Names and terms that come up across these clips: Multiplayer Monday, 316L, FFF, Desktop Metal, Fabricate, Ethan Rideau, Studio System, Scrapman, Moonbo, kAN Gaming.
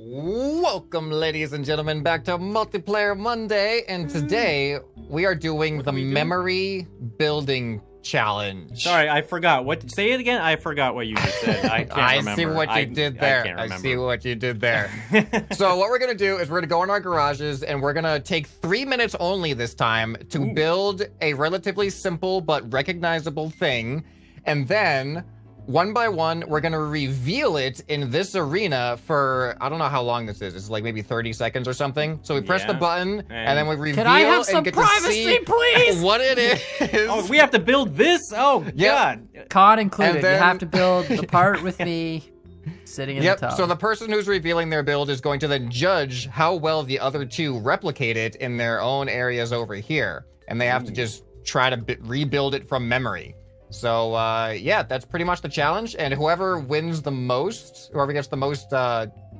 Welcome, ladies and gentlemen, back to Multiplayer Monday, and today we are doing the memory building challenge. Sorry, I forgot. What? Say it again. I forgot what you just said. I can't remember. See what you did there. I see what you did there. So what we're gonna do is we're gonna go in our garages and we're gonna take 3 minutes only this time to build a relatively simple but recognizable thing, and then one by one, we're going to reveal it in this arena for, I don't know how long this is. It's like maybe 30 seconds or something. So we press the button, and then we reveal and get privacy, to see what it is. Oh, we have to build this? Oh, God. kAN included. Then you have to build the part with me sitting in the top. So the person who's revealing their build is going to then judge how well the other two replicate it in their own areas over here. And they have to just try to rebuild it from memory. So, yeah, that's pretty much the challenge. And whoever wins the most, whoever gets the most,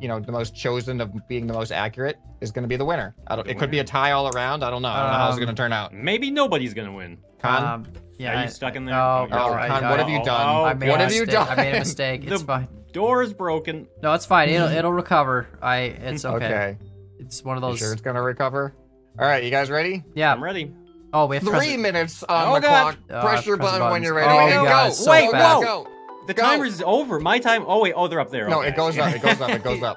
you know, the most chosen of being the most accurate is going to be the winner. It could be a tie all around. I don't know. I don't know how it's going to turn out. Maybe nobody's going to win. kAN? Yeah, are you stuck in there? Oh, kAN, what have you done? What have you done? I made a mistake. It's fine. Door is broken. No, it's fine. It'll recover. It's okay. It's one of those. You sure it's going to recover? All right, you guys ready? Yeah. I'm ready. Oh, we have 3 minutes on the clock. Press your button when you're ready. Go. Wait, go. The timer is over. My time. Oh, wait. Oh, they're up there. No, okay. It goes up. It goes up. It goes up.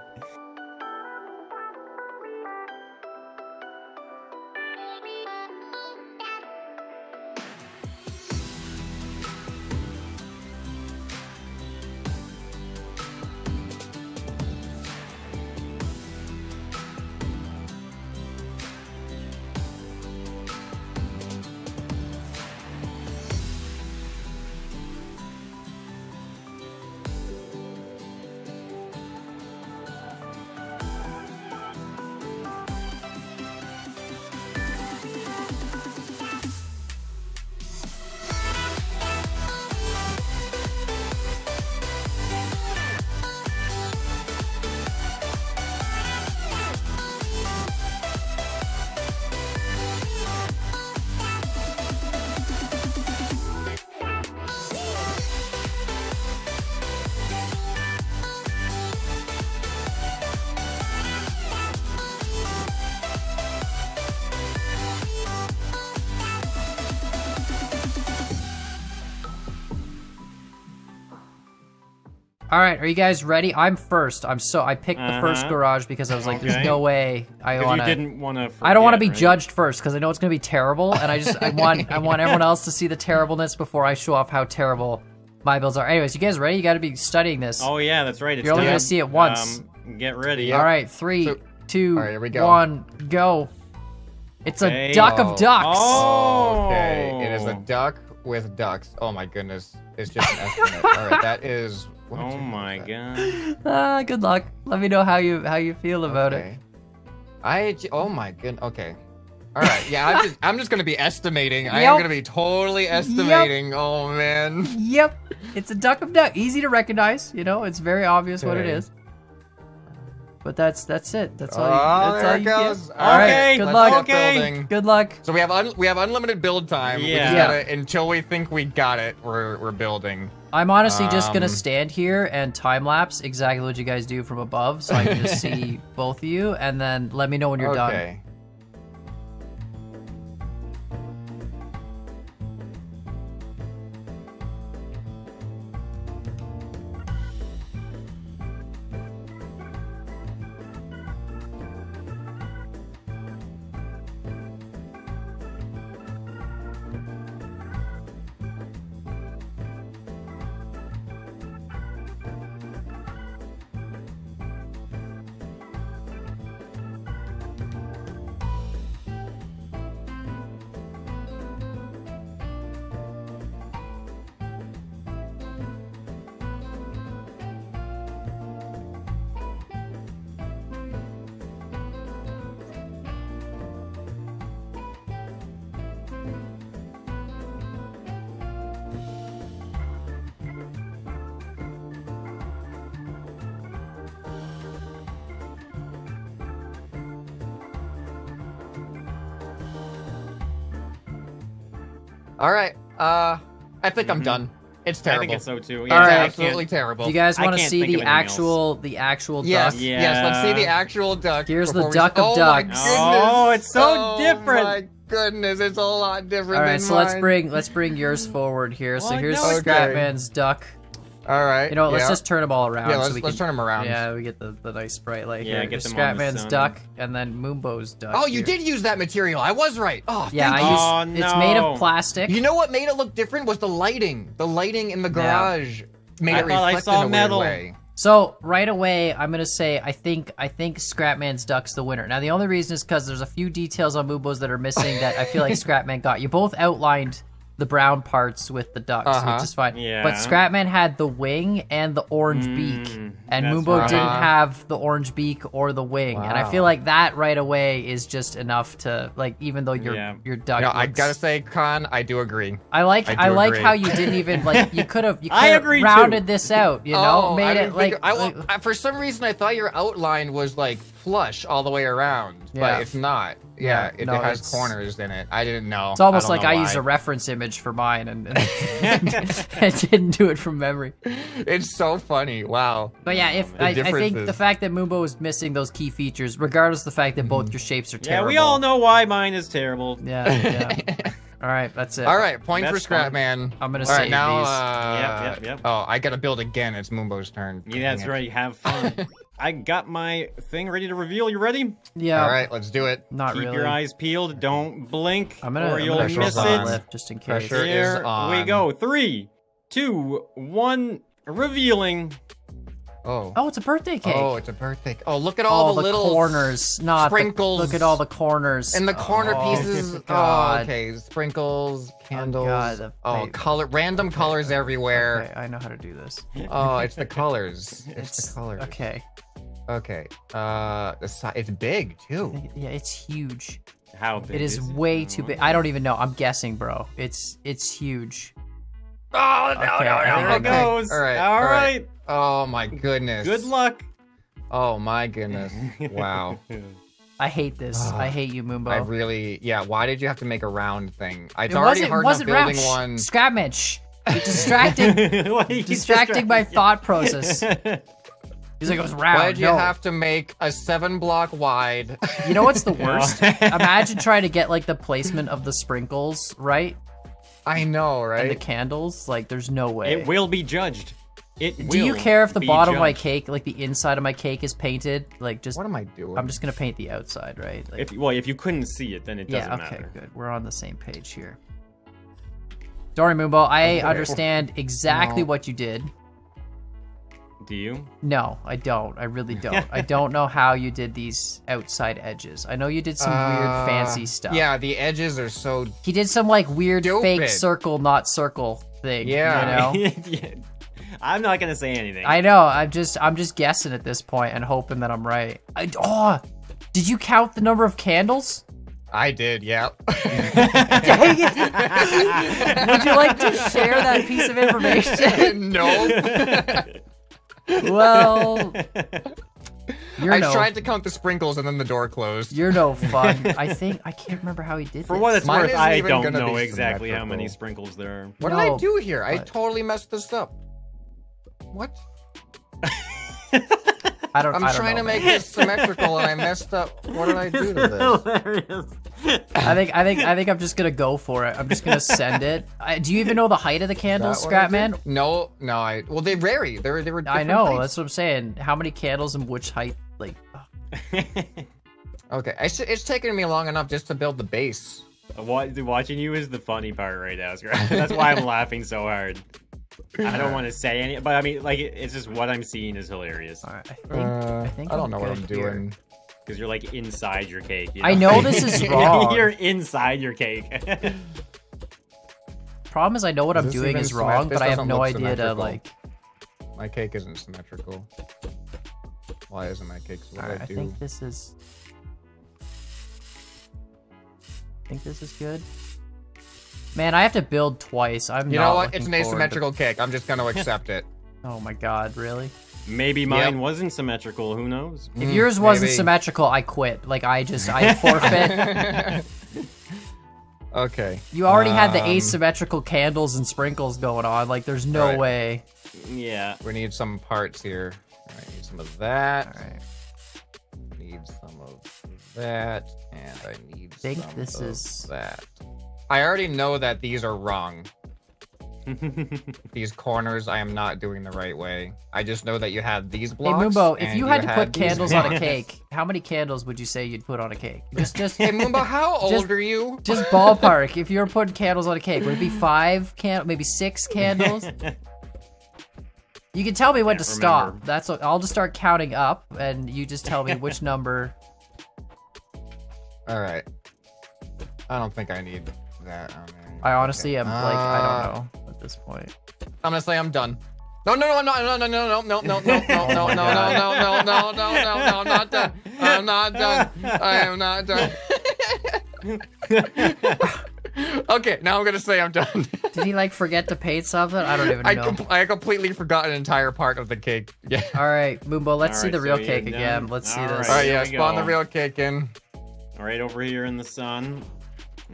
All right, are you guys ready? I'm first. I picked the first garage because I was like, "There's no way I want to." You didn't want to. I don't want to be judged first because I know it's gonna be terrible, and I just I want everyone else to see the terribleness before I show off how terrible my builds are. Anyways, you guys ready? You got to be studying this. Oh yeah, that's right. It's You're only gonna see it once. Get ready. All right, three, two, one, go. It's a duck of ducks. Oh, okay. It is a duck with ducks. Oh my goodness, it's just an estimate. All right, that is. Oh my God! Good luck. Let me know how you feel about it. Oh my goodness. Okay. All right. Yeah. I'm just gonna be estimating. Yep. I am gonna be totally estimating. Yep. Oh man. Yep. It's a duck of duck. Easy to recognize. You know, it's very obvious what it is. But that's it. That's all. That's all you get. Okay. Good luck. Okay. Good luck. So we have unlimited build time. Yeah. We just gotta, until we think we got it, we're building. I'm honestly just gonna stand here and time lapse exactly what you guys do from above, so I can just see both of you, and then let me know when you're done. All right, I think I'm done. It's terrible. I think it's so too. Yeah, all right. Absolutely terrible. Do you guys want to see the actual duck? Yes, let's see the actual duck. Here's the duck of ducks. Oh, it's so different. My goodness, it's a lot different. All right, so let's bring yours forward here. So here's Scrapman's duck. All right. You know, let's just turn them all around. Yeah, let's turn them around. Yeah, we get the nice bright light here. Yeah, Scrapman's duck and then Moonbo's duck. Oh, you did use that material. I was right. Oh, yeah. It's made of plastic. You know what made it look different was the lighting. The lighting in the garage made it reflect in a weird way. So right away, I'm gonna say I think Scrapman's duck's the winner. Now the only reason is because there's a few details on Moonbo's that are missing that I feel like Scrapman got. You both outlined the brown parts with the ducks, which is fine. Yeah. But Scrapman had the wing and the orange beak, and Moonbo didn't have the orange beak or the wing. Wow. And I feel like that right away is just enough to, like, even though your duck. No, I gotta say, kAN, I do agree. I like how you didn't even like. You could have. I agree. Rounded this out, you know, made it like. For some reason, I thought your outline was like flush all the way around, but it's not. Yeah, it has corners in it. I didn't know. It's almost like I used a reference image for mine, and I didn't do it from memory. It's so funny. Wow. But yeah, I think the fact that Moonbo is missing those key features, regardless of the fact that both your shapes are terrible. Yeah, we all know why mine is terrible. Yeah. All right, that's it. All right, point for Scrapman. I'm gonna save these. Yep. Oh, I gotta build again. It's Moonbo's turn. Yeah, that's right. Have fun. I got my thing ready to reveal. You ready? Yeah. All right, let's do it. Keep your eyes peeled. Don't blink, or you'll miss it. Just in case. Here we go. 3, 2, 1. Revealing. Oh. Oh, it's a birthday cake. Oh, look at all the little corners. Sprinkles. Look at all the corners. And the corner pieces. God. Oh, okay. Sprinkles, candles. God, random colors everywhere. Okay, I know how to do this. Oh, it's the colors. It's the colors. Okay. Okay. It's big, too. Yeah, it's huge. How big? It is way too big. I don't even know. I'm guessing, bro. It's huge. Oh, no, no. There it goes. All right. Oh, my goodness. Good luck. Oh, my goodness. Wow. I hate this. I hate you, Moonbo. Why did you have to make a round thing? It's already hard enough building one. Scrapman, you're distracting my thought process. He's like, it was round. Why'd you have to make a 7-block wide? You know what's the worst? Imagine trying to get, like, the placement of the sprinkles, right? I know, right? And the candles, like, there's no way. It will be judged. Do you care if the bottom of my cake, like the inside of my cake, is painted? Like, just what am I doing? I'm just gonna paint the outside, right? Like, if you couldn't see it, then it doesn't matter. Okay, good. We're on the same page here. Sorry, Moonbo. I understand exactly what you did. Do you? No, I don't. I really don't. I don't know how you did these outside edges. I know you did some weird fancy stuff. Yeah, the edges are so. He did some like weird fake circle, not circle thing. Yeah. You know? I'm not gonna say anything. I know. I'm just guessing at this point and hoping that I'm right. Did you count the number of candles? I did. Yeah. Dang it! Would you like to share that piece of information? No. Well, I tried to count the sprinkles and then the door closed. You're no fun. I can't remember how he did it. For what it's worth, I don't know exactly how many sprinkles there are. What did I do here? I totally messed this up. What? I'm trying to make this symmetrical and I messed up. What did I do to this? I think I'm just gonna go for it. I'm just gonna send it. Do you even know the height of the candles, Scrapman? No. Well, they vary. They were. I know. Heights. That's what I'm saying. How many candles and which height? Like. Okay. It's taken me long enough just to build the base. Watching you is the funny part right now, Scrapman. That's why I'm laughing so hard. I don't want to say any, but I mean, like, it's just what I'm seeing is hilarious. All right, I think I don't know what I'm doing because you're like inside your cake. You know? I know this is wrong. You're inside your cake. Problem is, I know what I'm doing is wrong, but I have no idea to like. My cake isn't symmetrical. Why isn't my cake? Right, I think this is. I think this is good. Man, I have to build twice. You know what? It's an asymmetrical cake. I'm just going to accept it. Oh my god, really? Maybe mine wasn't symmetrical. Who knows? If yours wasn't symmetrical, I quit. Like, I forfeit. Okay. You already had the asymmetrical candles and sprinkles going on. Like, there's no way. Yeah. We need some parts here. All right, need some of that. All right. Need some of that, and I need some of that. I already know that these are wrong. These corners, I am not doing the right way. I just know that you had these blocks. Hey, Moonbo, if you had to put candles on a cake, how many candles would you say you'd put on a cake? Just hey, Moonbo, how old are you? Just ballpark. If you were putting candles on a cake, would it be 5 candles, maybe 6 candles? You can tell me when to stop. That's what, I'll just start counting up, and you just tell me which number. All right. I don't think I need that. I honestly am like, I don't know. This point, honestly, I'm done. No, not done. I'm not done. I am not done. Okay, now I'm gonna say I'm done. Did he like forget to paint something? I don't even know. I completely forgot an entire part of the cake. Yeah. All right, Moonbo, let's see the real cake again. Let's see this. All right, yeah, spawn the real cake in. All right, over here in the sun.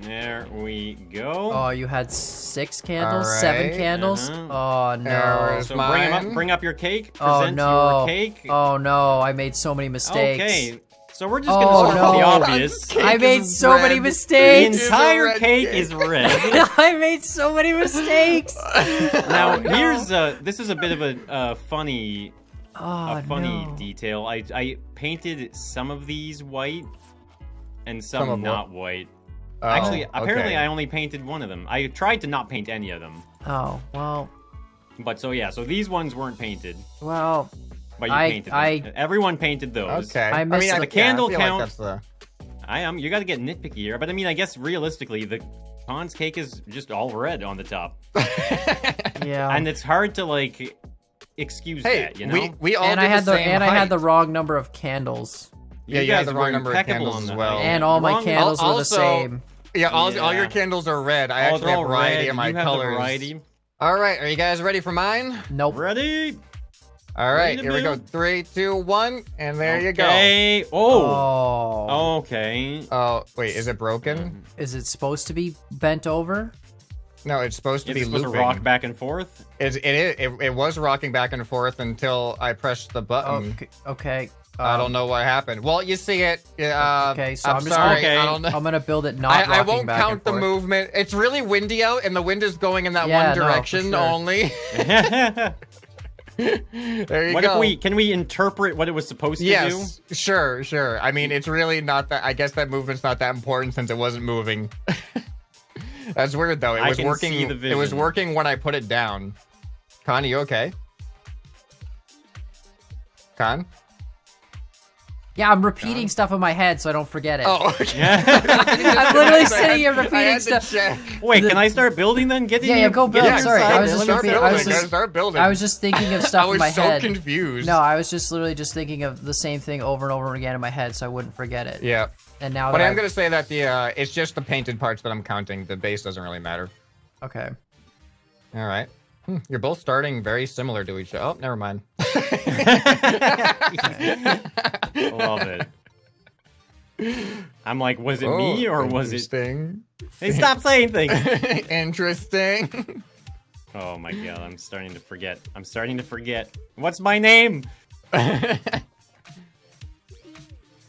There we go. Oh, you had 6 candles, right. 7 candles. Oh no! So bring up your cake. Present your cake. Oh no! I made so many mistakes. Okay, so we're just gonna start with the obvious. I made so many mistakes. The entire cake is red. I made so many mistakes. Now here's this is a bit of a funny, detail. I painted some of these white, and some not white. Oh, actually, apparently I only painted one of them. I tried to not paint any of them. Oh, well. But so, yeah, so these ones weren't painted. Well, but you painted them. Everyone painted those. Okay. I mean, the candle count. Like you got to get nitpicky here. But I mean, I guess realistically, the kAN's cake is just all red on the top. Yeah. And it's hard to, like, excuse that, you know? We all I had the wrong number of candles. Yeah, you had the wrong number of candles as well. And all my candles were the same. Yeah, all your candles are red. I actually have variety in my colors. All right, are you guys ready for mine? Nope. Ready? All right, here we go. 3, 2, 1, and there you go. Okay. Oh. Okay. Oh, wait, is it broken? Is it supposed to be bent over? No, it's supposed to be looping. It's supposed to rock back and forth? It was rocking back and forth until I pressed the button. Okay. I don't know what happened. Well, you see it. Okay, so I'm sorry. Okay. I don't know. I'm gonna build it I won't count the movement. It's really windy out, and the wind is going in that one direction only. There you go. Can we interpret what it was supposed to do? Yes, sure. I mean, it's really not that. I guess that movement's not that important since it wasn't moving. That's weird though. It was working. It was working when I put it down. kAN, you okay? kAN. Yeah, I'm repeating stuff in my head so I don't forget it. Oh, okay. I'm literally sitting here repeating stuff. Wait, can I start building then? Yeah, go build. Sorry, I was just repeating. I was just thinking of stuff in my head. I was so confused. No, I was just literally just thinking of the same thing over and over again in my head so I wouldn't forget it. Yeah. And now but I'm going to say that the it's just the painted parts that I'm counting. The base doesn't really matter. Okay. All right. You're both starting very similar to each other. Oh, never mind. Love it. I'm like, was it me or was it? Hey, stop saying things. Interesting. Oh my god, I'm starting to forget. What's my name?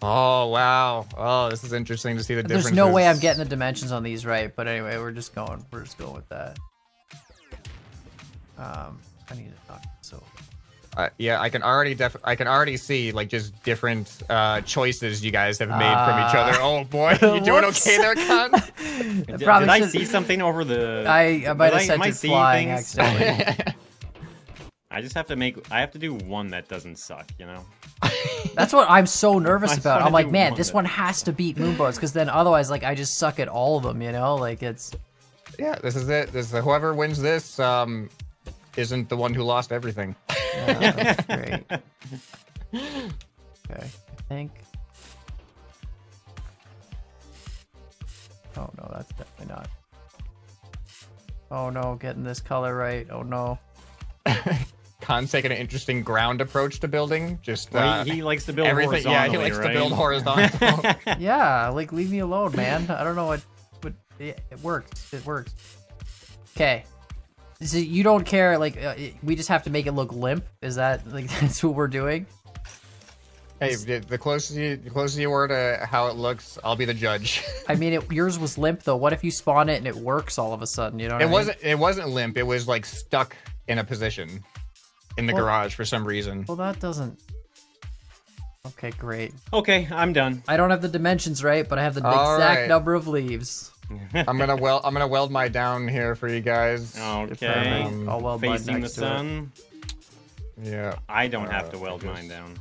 Oh wow. Oh, this is interesting to see the differences. There's no way I'm getting the dimensions on these right, but anyway, we're just going with that. I need to talk. So, yeah, I can already see like just different choices you guys have made from each other. Oh boy, you doing okay there, kAN? Did I see something over the? I might have said flying accidentally. I just have to I have to do one that doesn't suck, you know. That's what I'm so nervous about. I'm like, man, this one has to beat Moonbo's because then otherwise, like, I just suck at all of them, you know. Like it's. Yeah, this is it. This is whoever wins this. Isn't the one who lost everything. That's great. Okay, I think. Oh no, that's definitely not. Oh no, getting this color right. Oh no. kAN's taking an interesting ground approach to building. Just he likes to build horizontally. Yeah, he likes to build horizontal. Yeah, like leave me alone, man. I don't know what It works. It works. Okay. So you don't care, like, we just have to make it look limp? Is that, like, that's what we're doing? Hey, the closer you were to how it looks, I'll be the judge. I mean, yours was limp, though. What if you spawn it and it works all of a sudden, you know what I mean? It wasn't limp. It was, like, stuck in a position in the garage for some reason. Well, that doesn't... Okay, great. Okay, I'm done. I don't have the dimensions right, but I have the exact number of leaves. I'm gonna weld my down here for you guys. Okay. I'll weld facing mine next the sun. To it. Yeah. I don't have to weld mine down.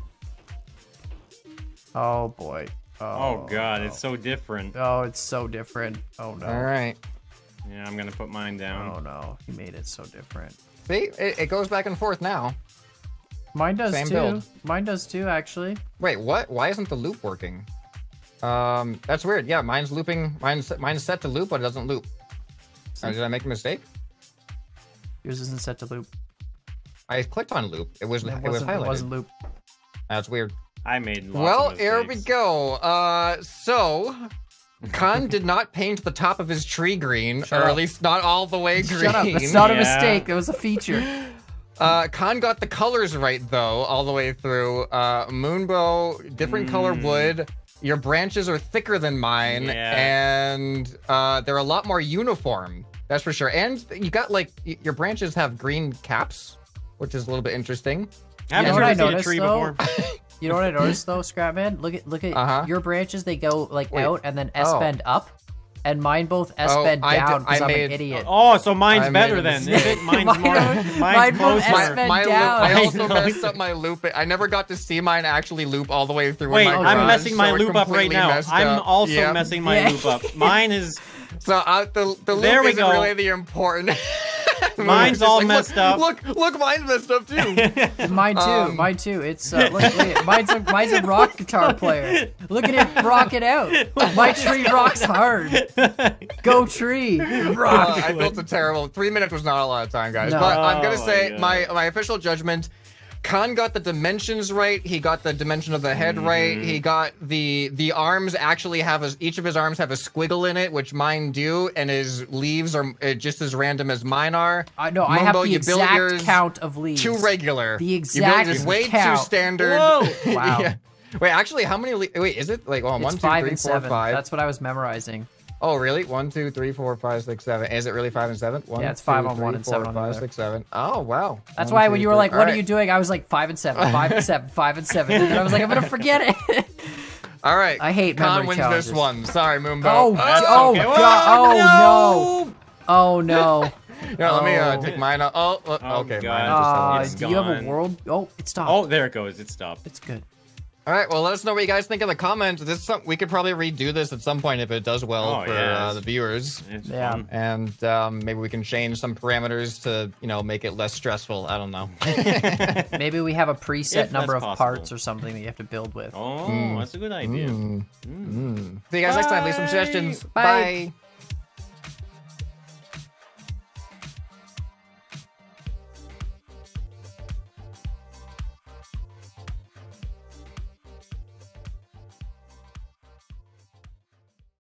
Oh boy. Oh god, no. It's so different. Oh, it's so different. Oh no. All right. Yeah, I'm gonna put mine down. Oh no, you made it so different. See, it goes back and forth now. Mine does same too. Build. Mine does too, actually. Wait, what? Why isn't the loop working? That's weird. Yeah, mine's looping. Mine's set to loop, but it doesn't loop. Did I make a mistake? Yours isn't set to loop. I clicked on loop. It was highlighted. It wasn't loop. That's weird. I made lots of mistakes. Well, here we go. So, kAN did not paint the top of his tree green, or at least not all the way green. Shut up. That's not a mistake. It was a feature. kAN got the colors right, though, all the way through. Moonbo, different color wood. Your branches are thicker than mine, and they're a lot more uniform. That's for sure. And you got, like, your branches have green caps, which is a little bit interesting. I haven't seen a tree before. You know what I noticed, though, Scrapman? Look at your branches. They go, like, out and then S-bend up. And mine both S-bend down because I'm an idiot. Oh, so mine's better then. Mine's more. Mine's closer. I also messed up my loop. I never got to see mine actually loop all the way through. Wait, I'm messing my loop up right now. I'm also messing my loop up. Mine is... So the loop isn't really the important... Mine's all messed up. Look, mine's messed up too. Mine too. It's look, mine's a rock guitar player. Look at him rock it out. My tree rocks hard. Go tree. Rock. I built a terrible. 3 minutes was not a lot of time, guys. No. But I'm gonna say my official judgment. kAN got the dimensions right. He got the dimension of the head right. He got the arms actually have each of his arms have a squiggle in it, which mine do, and his leaves are just as random as mine are. No, Mumbo, I have the exact count of leaves. Too regular. The exact count. Way too standard. Whoa! Wow. Yeah. Wait, actually, how many? Wait, is it like one, two, five, three, and four, seven. 5? That's what I was memorizing. Oh, really? 1, 2, 3, 4, 5, 6, 7. Is it really 5 and 7? Yeah, it's 5 on 1 and 7 on 5, 6, 7. Oh, wow. That's why when you were like, what are you doing? I was like, 5 and 7, 5 and 7, 5 and 7. And I was like, I'm going to forget it. All right. I hate memory challenges. kAN wins this one. Sorry, Moonbo. Oh, no. Oh, no. Yeah, let me take mine out. Oh, okay. Mine just do you have a world? Oh, it stopped. Oh, there it goes. It stopped. It's good. All right, well, let us know what you guys think in the comments. We could probably redo this at some point if it does well for the viewers. Yeah. And maybe we can change some parameters to, you know, make it less stressful. I don't know. Maybe we have a preset number of parts or something that you have to build with. Oh, that's a good idea. See you guys next time. Leave some suggestions. Bye.